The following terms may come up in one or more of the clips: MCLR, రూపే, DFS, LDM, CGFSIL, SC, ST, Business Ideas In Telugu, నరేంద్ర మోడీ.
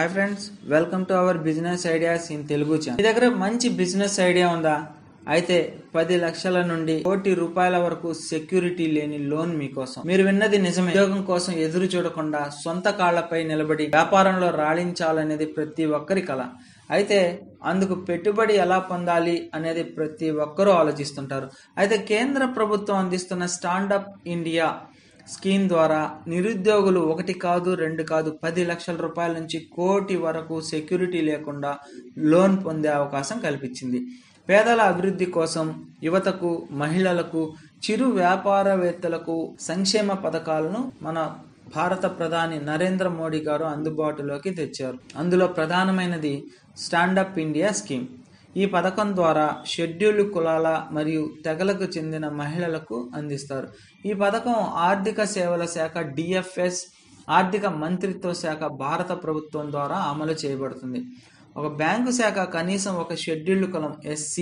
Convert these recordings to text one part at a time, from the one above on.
Hi friends, welcome to our Business Ideas in Telugu channel. Ee daggara manchi business idea unda aithe 10 లక్షల నుండి 1 కోటి రూపాయల వరకు security లేని లోన్ మీ కోసం. మీరు విన్నది నిజమే. ఉద్యోగం కోసం ఎదురు చూడకుండా సొంత కాళ్ళపై నిలబడి వ్యాపారంలో రాణించాలనేది ప్రతి ఒక్కరి కల. అయితే అందుకు పెట్టుబడి ఎలా పొందాలి అనేది ప్రతి ఒక్కరూ ఆలోచిస్తుంటారు. అయితే కేంద్ర ప్రభుత్వం అందిస్తున్న స్టాండ్ అప్ ఇండియా స్కీమ్ ద్వారా నిరుద్యోగులు 1 కాదు 2 కాదు 10 లక్షల రూపాయల నుంచి 1 కోటి వరకు సెక్యూరిటీ లేకుండా లోన్ పొందే అవకాశం కల్పించింది. పేదల అభివృద్ధి కోసం యువతకు, మహిళలకు, చిరు వ్యాపారవేత్తలకు సంక్షేమ పథకాలను మన భారత ప్రధాని నరేంద్ర మోడీ గారు అందుబాటులోకి తెచ్చారు. అందులో ప్రధానమైనది స్టాండప్ ఇండియా స్కీమ్. ఈ పథకం ద్వారా షెడ్యూల్ కులాల మరియు తెగలకు చెందిన మహిళలకు అందిస్తారు. ఈ పథకం ఆర్థిక సేవల శాఖ DFS, ఆర్థిక మంత్రిత్వ శాఖ భారత ప్రభుత్వం ద్వారా అమలు చేయబడుతుంది. ఒక బ్యాంకు శాఖ కనీసం ఒక షెడ్యూల్ కులం SC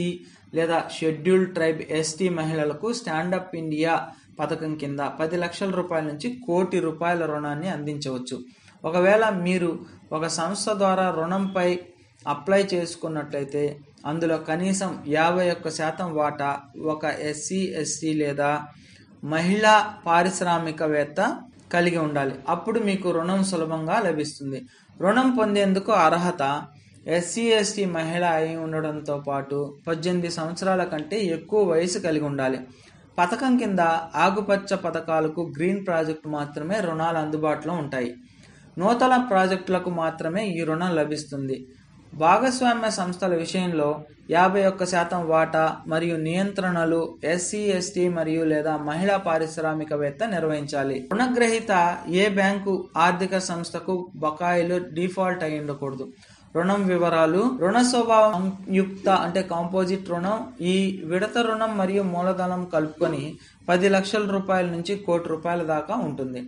లేదా షెడ్యూల్ ట్రైబ్ ST మహిళలకు స్టాండప్ ఇండియా పథకం కింద 10 లక్షల రూపాయల నుంచి 1 కోటి రూపాయల రుణాన్ని అందించవచ్చు. ఒకవేళ మీరు ఒక సంస్థ ద్వారా రుణంపై అప్లై చేసుకున్నట్లయితే అందులో కనీసం 51% వాటా ఒక SC, ST లేదా మహిళా పారిశ్రామికవేత్త కలిగి ఉండాలి. అప్పుడు మీకు రుణం సులభంగా లభిస్తుంది. రుణం పొందేందుకు అర్హత SC, ST మహిళ అయి ఉండడంతో పాటు 18 సంవత్సరాల కంటే ఎక్కువ వయసు కలిగి ఉండాలి. పథకం కింద ఆకుపచ్చ పథకాలకు, గ్రీన్ ప్రాజెక్టు మాత్రమే రుణాలు అందుబాటులో ఉంటాయి. నూతన ప్రాజెక్టులకు మాత్రమే ఈ రుణం లభిస్తుంది. భాగస్వామ్య సంస్థల విషయంలో 51% వాటా మరియు నియంత్రణలు SC, ST మరియు లేదా మహిళా పారిశ్రామికవేత్త నిర్వహించాలి. రుణగ్రహీత ఏ బ్యాంకు, ఆర్థిక సంస్థకు బకాయిలు డిఫాల్ట్ అయి ఉండకూడదు. రుణం వివరాలు, రుణ స్వభావం సంయుక్త అంటే కాంపోజిట్ రుణం, ఈ విడత రుణం మరియు మూలధనం కలుపుకొని 10 లక్షల రూపాయల నుంచి 1 కోటి రూపాయల దాకా ఉంటుంది.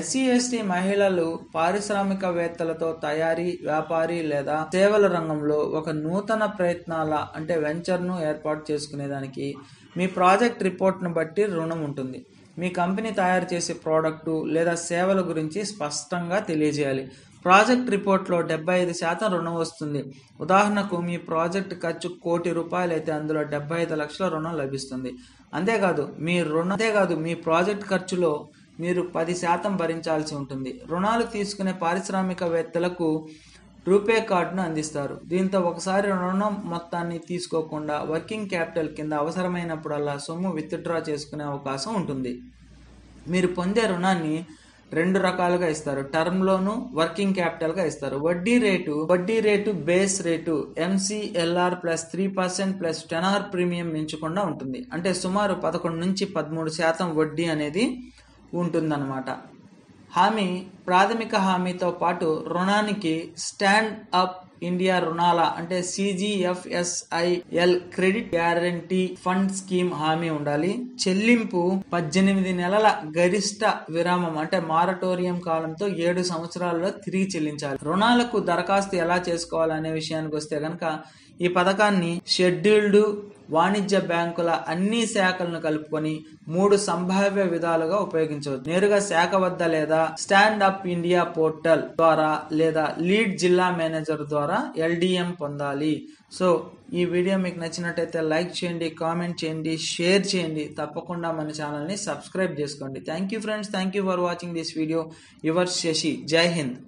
SC, ST మహిళలు పారిశ్రామికవేత్తలతో తయారీ, వ్యాపారి లేదా సేవల రంగంలో ఒక నూతన ప్రయత్నాల అంటే వెంచర్ను ఏర్పాటు చేసుకునేదానికి మీ ప్రాజెక్ట్ రిపోర్ట్ను బట్టి రుణం ఉంటుంది. మీ కంపెనీ తయారు చేసే ప్రోడక్టు లేదా సేవల గురించి స్పష్టంగా తెలియజేయాలి. ప్రాజెక్ట్ రిపోర్ట్లో 75% రుణం వస్తుంది. ఉదాహరణకు మీ ప్రాజెక్ట్ ఖర్చు 1 కోటి రూపాయలు అయితే అందులో 75 లక్షల రుణం లభిస్తుంది. అంతేకాదు మీ ప్రాజెక్ట్ ఖర్చులో మీరు 10% భరించాల్సి ఉంటుంది. రుణాలు తీసుకునే పారిశ్రామికవేత్తలకు రూపే కార్డును అందిస్తారు. దీంతో ఒకసారి రుణం మొత్తాన్ని తీసుకోకుండా వర్కింగ్ క్యాపిటల్ కింద అవసరమైనప్పుడల్లా సొమ్ము విత్డ్రా చేసుకునే అవకాశం ఉంటుంది. మీరు పొందే రుణాన్ని 2 రకాలుగా ఇస్తారు. టర్మ్ లోను, వర్కింగ్ క్యాపిటల్ గా ఇస్తారు. వడ్డీ rate base rate MCLR +3% +10R premium మించకుండా ఉంటుంది. అంటే సుమారు 11 నుంచి 13% వడ్డీ అనేది ఉంటుందన్నమాట. హామీ, ప్రాథమిక హామీతో పాటు రుణానికి స్టాండ్ అప్ ఇండియా రుణాల అంటే CGFSIL credit guarantee fund scheme హామీ ఉండాలి. చెల్లింపు 18 నెలల గరిష్ట విరామం అంటే మారటోరియం కాలంతో 7 సంవత్సరాల్లో తిరిగి చెల్లించాలి. రుణాలకు దరఖాస్తు ఎలా చేసుకోవాలనే విషయానికి వస్తే గనక ఈ పథకాన్ని షెడ్యూల్డ్, వాణిజ్య బ్యాంకుల అన్ని శాఖలను కలుపుకొని 3 సంభావ్య విధాలుగా ఉపయోగించవచ్చు. నేరుగా శాఖ వద్ద లేదా స్టాండ్ అప్ ఇండియా పోర్టల్ ద్వారా లేదా లీడ్ జిల్లా మేనేజర్ ద్వారా LDM పొందాలి. సో ఈ వీడియో మీకు నచ్చినట్టయితే లైక్ చేయండి, కామెంట్ చేయండి, షేర్ చేయండి. తప్పకుండా మన ఛానల్ని సబ్స్క్రైబ్ చేసుకోండి. Thank you friends. Thank you for watching this video. Your Shashi. Jai Hind.